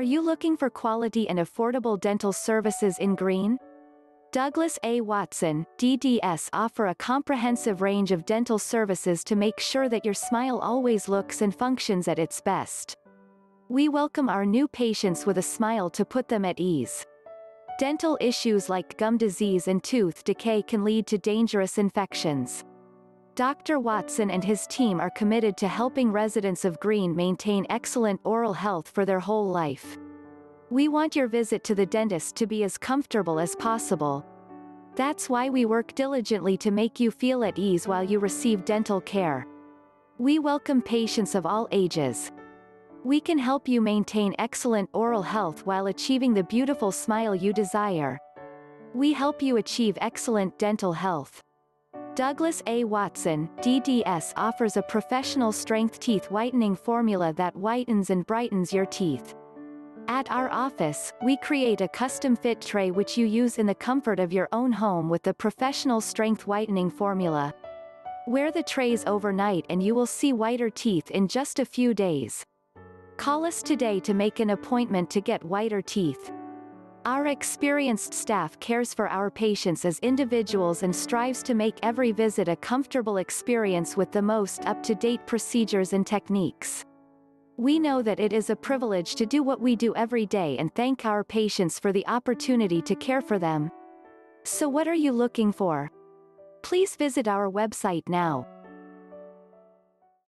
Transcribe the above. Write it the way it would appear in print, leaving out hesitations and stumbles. Are you looking for quality and affordable dental services in Greene? Douglas A. Watson, DDS offer a comprehensive range of dental services to make sure that your smile always looks and functions at its best. We welcome our new patients with a smile to put them at ease. Dental issues like gum disease and tooth decay can lead to dangerous infections. Dr. Watson and his team are committed to helping residents of Greene maintain excellent oral health for their whole life. We want your visit to the dentist to be as comfortable as possible. That's why we work diligently to make you feel at ease while you receive dental care. We welcome patients of all ages. We can help you maintain excellent oral health while achieving the beautiful smile you desire. We help you achieve excellent dental health. Douglas A. Watson, DDS offers a professional strength teeth whitening formula that whitens and brightens your teeth. At our office, we create a custom fit tray which you use in the comfort of your own home with the professional strength whitening formula. Wear the trays overnight and you will see whiter teeth in just a few days. Call us today to make an appointment to get whiter teeth. Our experienced staff cares for our patients as individuals and strives to make every visit a comfortable experience with the most up-to-date procedures and techniques. We know that it is a privilege to do what we do every day and thank our patients for the opportunity to care for them. So what are you looking for? Please visit our website now.